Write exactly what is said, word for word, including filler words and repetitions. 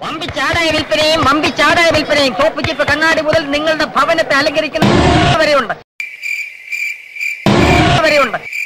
Mumbi Chada will play, Mumbi Chada will play, Topic for Kanadi will ningle the Pavan at the Allegherican.